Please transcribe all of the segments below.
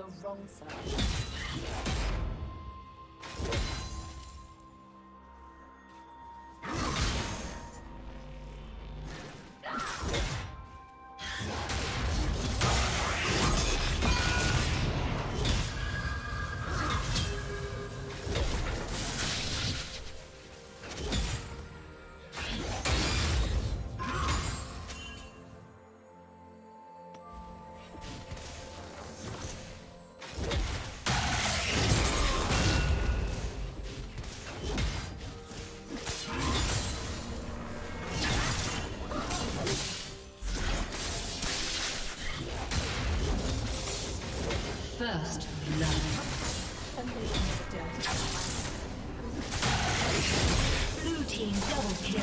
on the wrong side. First love. Blue team double kill.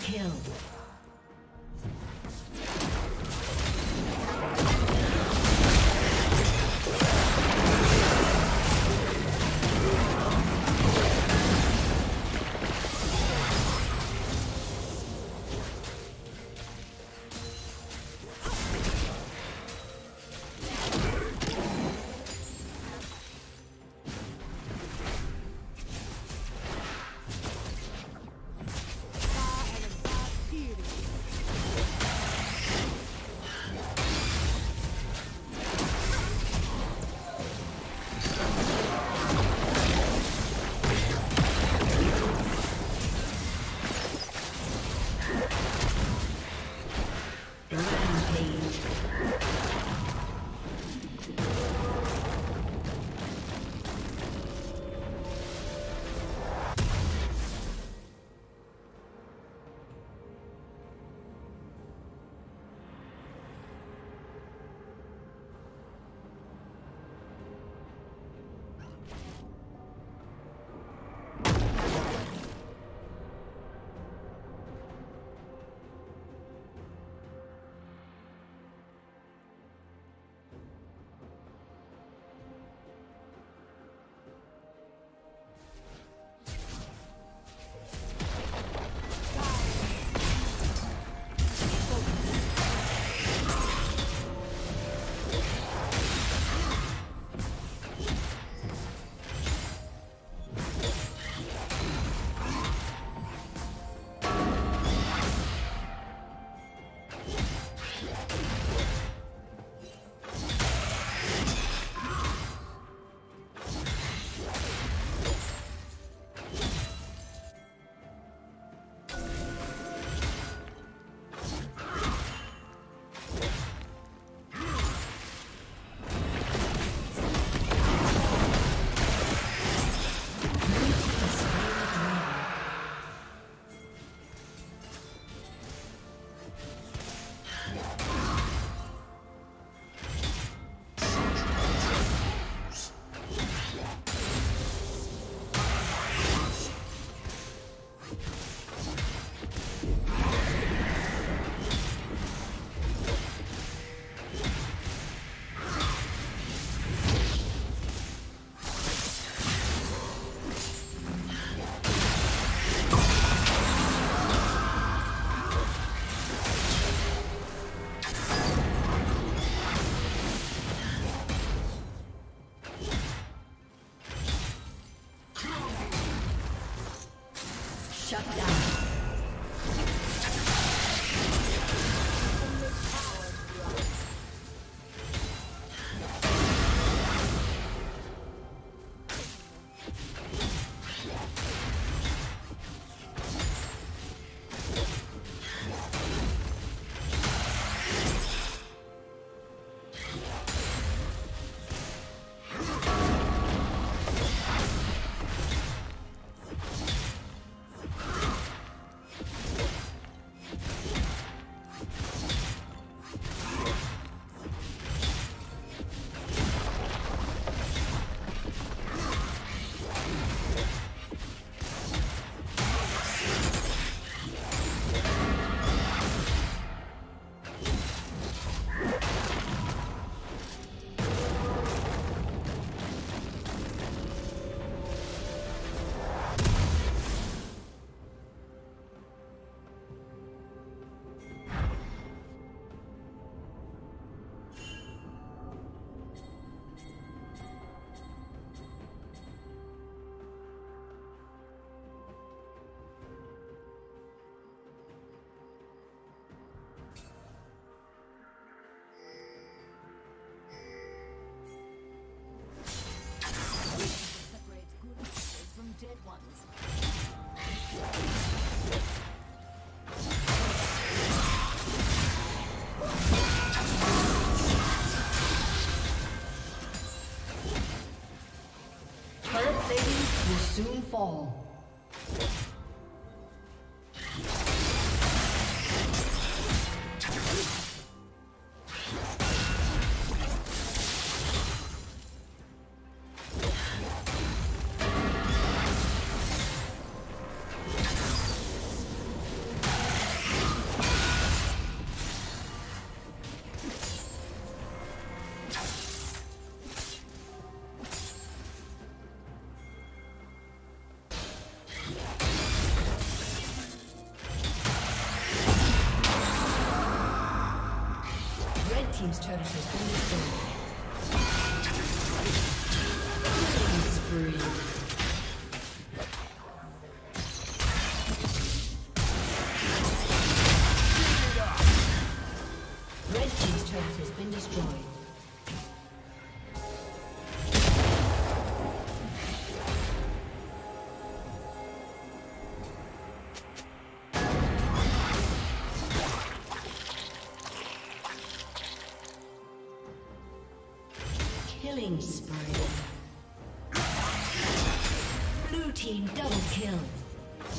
kill. Shut down. Dead ones. Turret plating will soon fall. Red Team's turret has been destroyed. Killing spree. Killing spree. Blue team double kill. Blue team's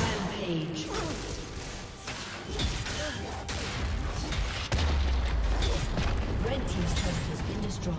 Rampage. Red team's turret has been destroyed.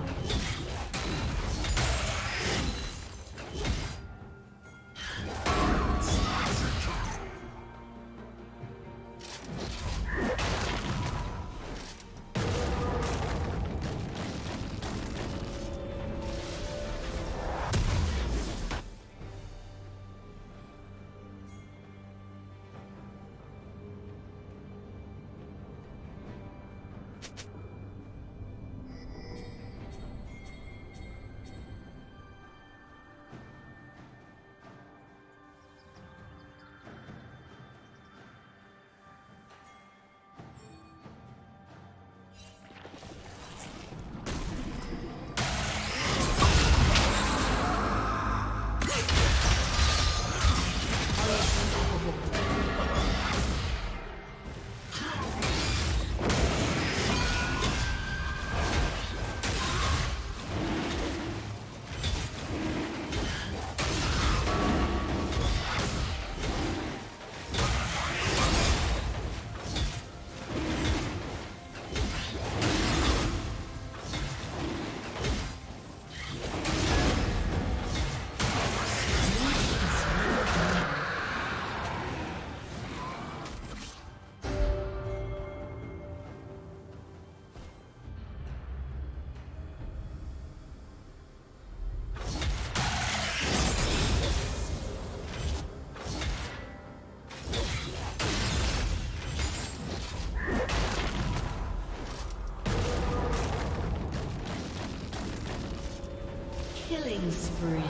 Killing spree.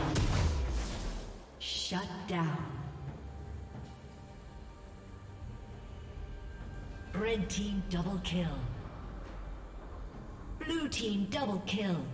Shut down. Red team double kill. Blue team double kill.